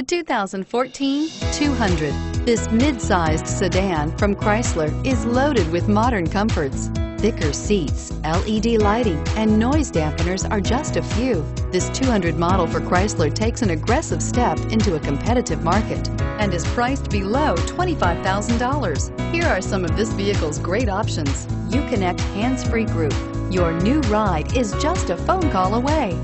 The 2014 200. This mid-sized sedan from Chrysler is loaded with modern comforts. Thicker seats, LED lighting, and noise dampeners are just a few. This 200 model for Chrysler takes an aggressive step into a competitive market and is priced below $25,000. Here are some of this vehicle's great options: UConnect hands-free group. Your new ride is just a phone call away.